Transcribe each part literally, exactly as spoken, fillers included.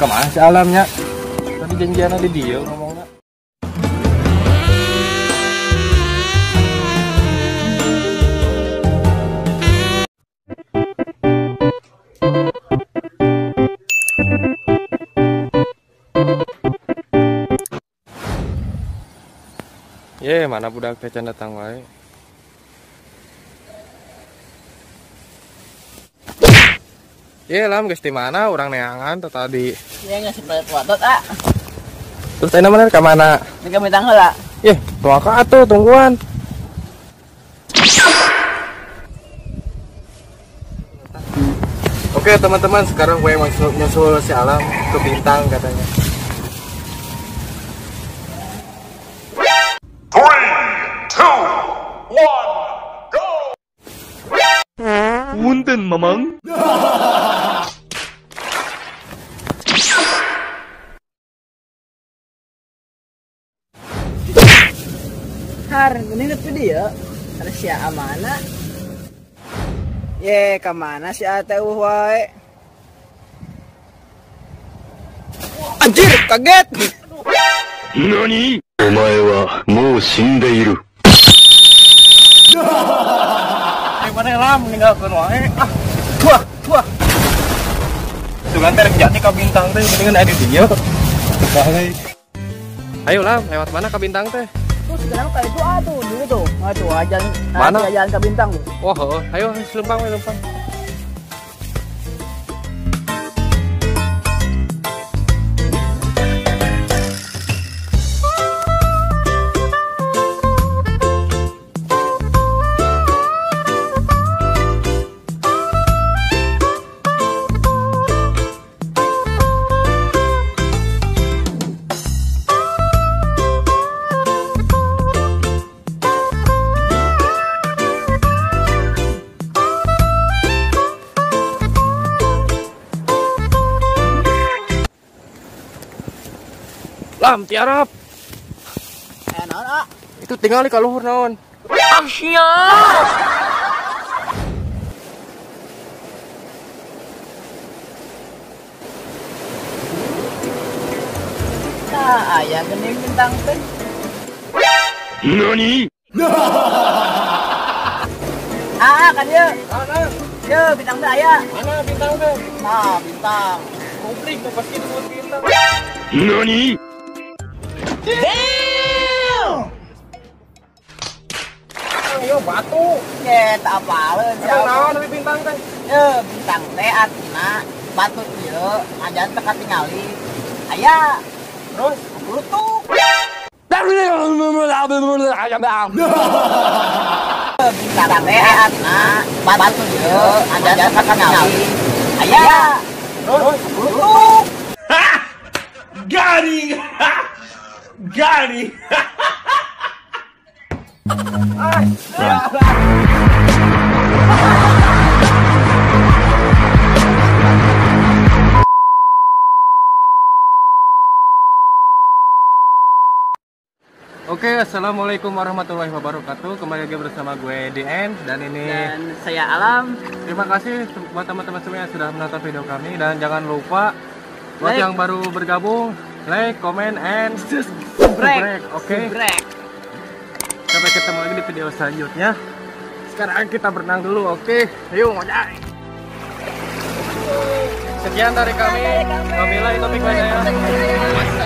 Kemana si Alamnya? Tadi janjian ada dia ngomongnya. Ye, mana budak pecan datang wae. Ye, Lam geus di mana? Urang neangan teh tadi. Ye, geus sepet watot ah. Terus teh mana ka mana? Di Kamitang heula. Ye, tong ka atuh tungguan. Oke, teman-teman, sekarang gue mau nyusul si Alam ke Bintang katanya. Punten mamang. Har, ini itu dia. Ada si Amana. Ye, kemana si Ateuh wae? Anjir, kaget. Nani? Omae wa mou shindeiru. Mana Lam meninggalkan wae. Ah, buah, buah. Tungan terek jati ka Bintang teh mendingan ada dia. Ayo Lam, lewat mana ka Bintang teh? Tuh sekarang kayak itu atuh, dulu tuh. Aduh, jalan mana? Jalan ka Bintang tuh. Wah, oh, ayo selempang, selempang. Lam, tiarap. Eh, naon, ah. Itu tinggal di kaluhur naon. Aksya. Nah, ayah geni Bintang teh. Nani? Ah, kan dia. Mana? Dia Bintang teh ayah. Mana Bintang teh? Nah, Bintang. Komplik tuh pasti disebut Bintang. Nani? Damn! Ayo batu. Ya, tak apalah. Naon dari Bintang teh? Ya, Bintang teh artina batu ieu aja teka tingali. Aya terus bulutu. Bintang teh artina batu ieu aja teka tingali. Aya terus bulutu. Garing. Gari. Oke, assalamualaikum warahmatullahi wabarakatuh. Kembali lagi bersama gue D N dan ini dan saya Alam. Terima kasih buat teman-teman semua yang sudah menonton video kami dan jangan lupa buat like. Yang baru bergabung, like, comment, and subscribe. Oke, sampai ketemu lagi di video selanjutnya. Sekarang kita berenang dulu, oke? Okay? Yuk, ngajak. Sekian dari kami. Wabillahi taufiq wal hidayah. Wassalamualaikum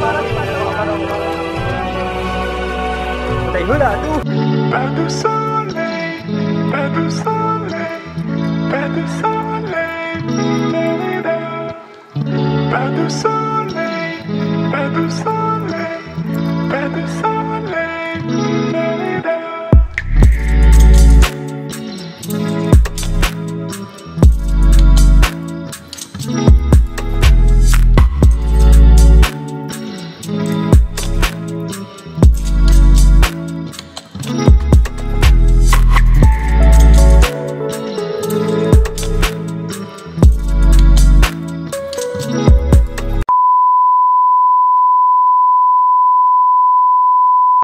warahmatullahi wabarakatuh. Tengok dah tu. Batu soleh, batu soleh, batu soleh. Pas de soleil, pas de soleil, pas de soleil.